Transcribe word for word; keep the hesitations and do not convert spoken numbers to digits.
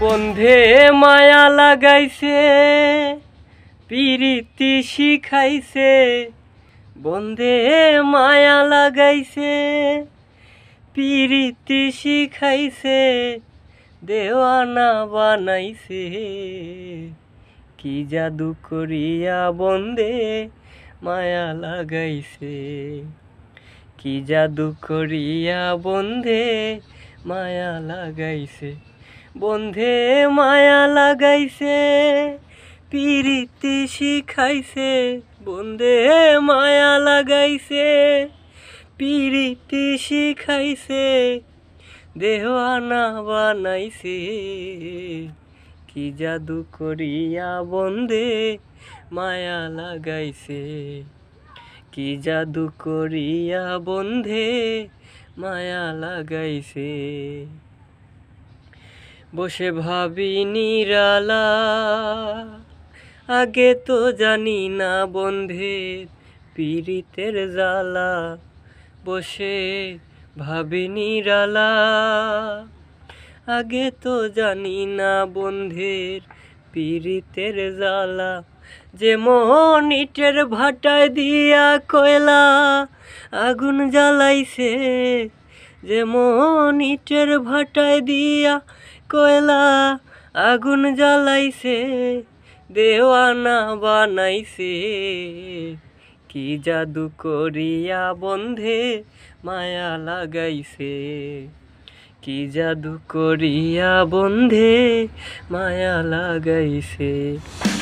बंधे माया लगाइसे प्रीति शिखाइसे बंधे माया लगाइसे प्रीति शिखाइसे देवाना बनाइसे कि जादू करिया बंधे माया लगाइसे कि जादू करिया बंधे माया लगाइसे बंधे माया लगाइसे प्रीति शिखाइसे बंधे माया लगाइसे प्रीति शिखाइसे देवाना बनाइसे कि जादू करिया बंधे माया लगाइसे कि जादू करिया बंधे माया लगाइसे बसे भाबी निराला आगे तो जानी ना बंधे पीड़ितेर जाला बसे भाबी निराला आगे तो जानी ना बंधेर पीड़ितेर जाला जेमन इटेर भाटाय दिया कोयला आगुन जलाइसे जेमन इटेर भाटाय दिया कोयला आगुन जलाइसे देवाना बनाइसे कि जादू करिया बंधे माया लगाइसे कि जादू करिया बंधे माया लगाइसे।